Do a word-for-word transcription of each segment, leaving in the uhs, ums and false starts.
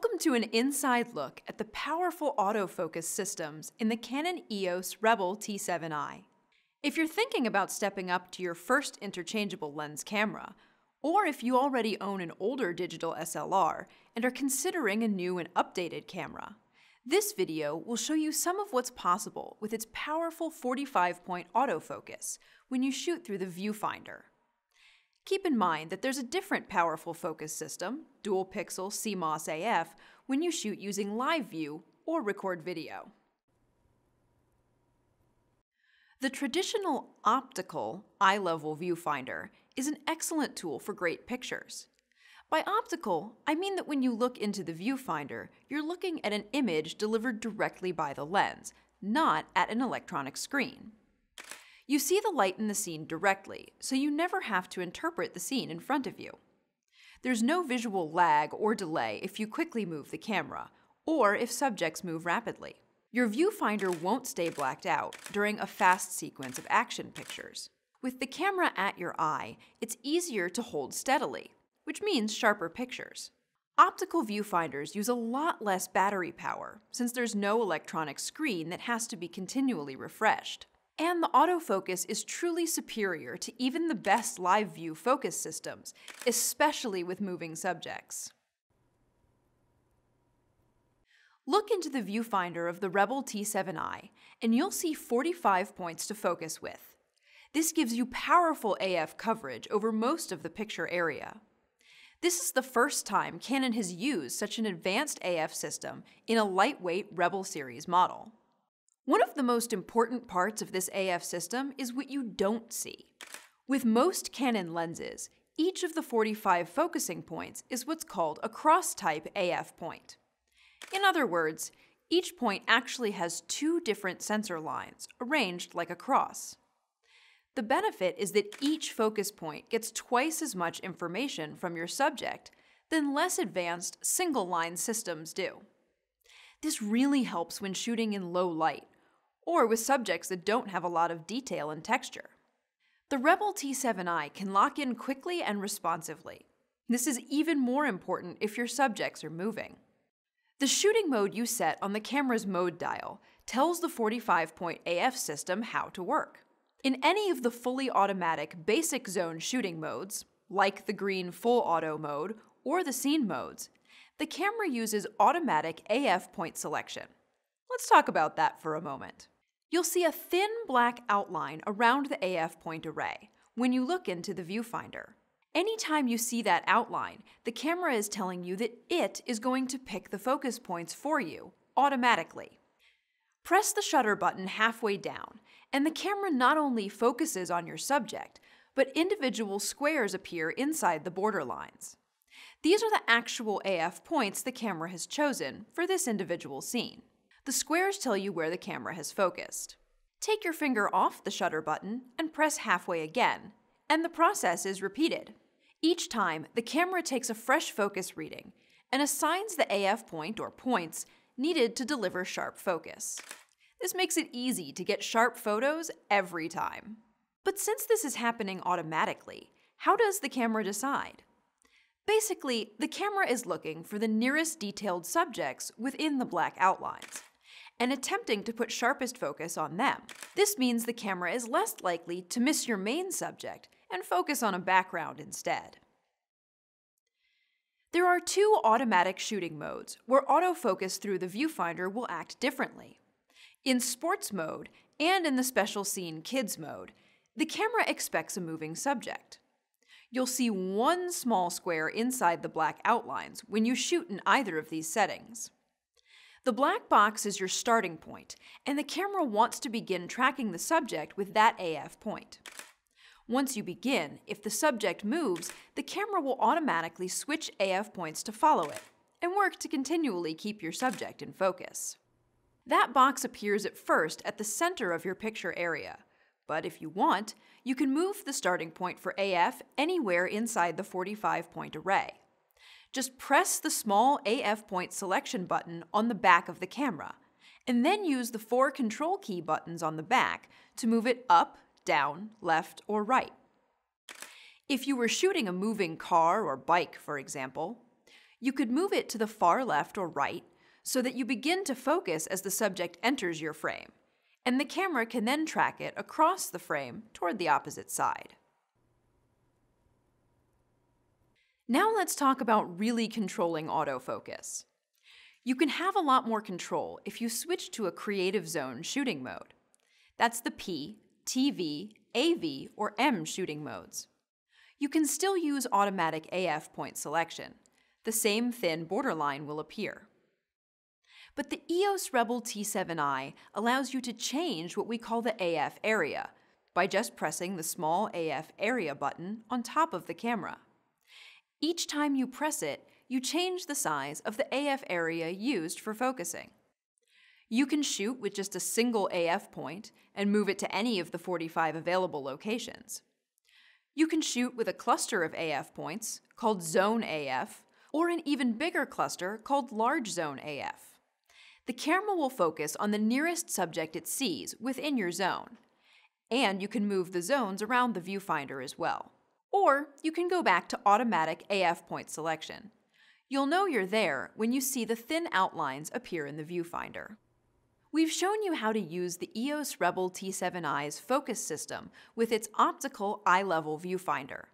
Welcome to an inside look at the powerful autofocus systems in the Canon E O S Rebel T seven i. If you're thinking about stepping up to your first interchangeable lens camera, or if you already own an older digital S L R and are considering a new and updated camera, this video will show you some of what's possible with its powerful forty-five point autofocus when you shoot through the viewfinder. Keep in mind that there's a different powerful focus system, Dual Pixel C M O S A F, when you shoot using live view or record video. The traditional optical eye-level viewfinder is an excellent tool for great pictures. By optical, I mean that when you look into the viewfinder, you're looking at an image delivered directly by the lens, not at an electronic screen. You see the light in the scene directly, so you never have to interpret the scene in front of you. There's no visual lag or delay if you quickly move the camera, or if subjects move rapidly. Your viewfinder won't stay blacked out during a fast sequence of action pictures. With the camera at your eye, it's easier to hold steadily, which means sharper pictures. Optical viewfinders use a lot less battery power, since there's no electronic screen that has to be continually refreshed. And the autofocus is truly superior to even the best live view focus systems, especially with moving subjects. Look into the viewfinder of the Rebel T seven i, and you'll see forty-five points to focus with. This gives you powerful A F coverage over most of the picture area. This is the first time Canon has used such an advanced A F system in a lightweight Rebel series model. One of the most important parts of this A F system is what you don't see. With most Canon lenses, each of the forty-five focusing points is what's called a cross-type A F point. In other words, each point actually has two different sensor lines, arranged like a cross. The benefit is that each focus point gets twice as much information from your subject than less advanced single-line systems do. This really helps when shooting in low light, or with subjects that don't have a lot of detail and texture. The Rebel T seven i can lock in quickly and responsively. This is even more important if your subjects are moving. The shooting mode you set on the camera's mode dial tells the forty-five point A F system how to work. In any of the fully automatic basic zone shooting modes, like the green full auto mode or the scene modes, the camera uses automatic A F point selection. Let's talk about that for a moment. You'll see a thin black outline around the A F point array when you look into the viewfinder. Anytime you see that outline, the camera is telling you that it is going to pick the focus points for you automatically. Press the shutter button halfway down, and the camera not only focuses on your subject, but individual squares appear inside the border lines. These are the actual A F points the camera has chosen for this individual scene. The squares tell you where the camera has focused. Take your finger off the shutter button and press halfway again, and the process is repeated. Each time, the camera takes a fresh focus reading and assigns the A F point or points needed to deliver sharp focus. This makes it easy to get sharp photos every time. But since this is happening automatically, how does the camera decide? Basically, the camera is looking for the nearest detailed subjects within the black outlines, and attempting to put sharpest focus on them. This means the camera is less likely to miss your main subject and focus on a background instead. There are two automatic shooting modes where autofocus through the viewfinder will act differently. In sports mode and in the special scene kids mode, the camera expects a moving subject. You'll see one small square inside the black outlines when you shoot in either of these settings. The black box is your starting point, and the camera wants to begin tracking the subject with that A F point. Once you begin, if the subject moves, the camera will automatically switch A F points to follow it, and work to continually keep your subject in focus. That box appears at first at the center of your picture area. But if you want, you can move the starting point for A F anywhere inside the forty-five point array. Just press the small A F point selection button on the back of the camera, and then use the four control key buttons on the back to move it up, down, left, or right. If you were shooting a moving car or bike, for example, You could move it to the far left or right so that you begin to focus as the subject enters your frame, and the camera can then track it across the frame toward the opposite side. Now let's talk about really controlling autofocus. You can have a lot more control if you switch to a creative zone shooting mode. That's the P, T V, A V, or M shooting modes. You can still use automatic A F point selection. The same thin borderline will appear. But the E O S Rebel T seven i allows you to change what we call the A F area by just pressing the small A F area button on top of the camera. Each time you press it, you change the size of the A F area used for focusing. You can shoot with just a single A F point and move it to any of the forty-five available locations. You can shoot with a cluster of A F points, called Zone A F, or an even bigger cluster called Large Zone A F. The camera will focus on the nearest subject it sees within your zone, and you can move the zones around the viewfinder as well. Or you can go back to automatic A F point selection. You'll know you're there when you see the thin outlines appear in the viewfinder. We've shown you how to use the E O S Rebel T seven i's focus system with its optical eye-level viewfinder.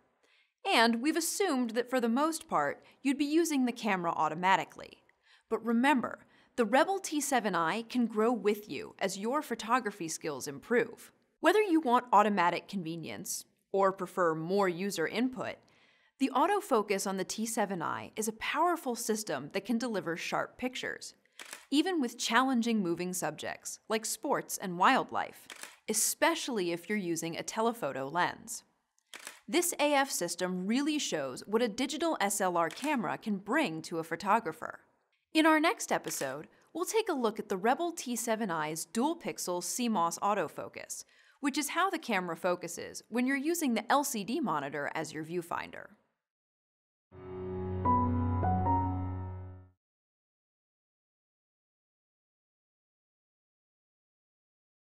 And we've assumed that for the most part, you'd be using the camera automatically. But remember, the Rebel T seven i can grow with you as your photography skills improve. Whether you want automatic convenience or prefer more user input, the autofocus on the T seven i is a powerful system that can deliver sharp pictures, even with challenging moving subjects like sports and wildlife, especially if you're using a telephoto lens. This A F system really shows what a digital S L R camera can bring to a photographer. In our next episode, we'll take a look at the Rebel T seven i's Dual Pixel C MOS autofocus, which is how the camera focuses when you're using the L C D monitor as your viewfinder.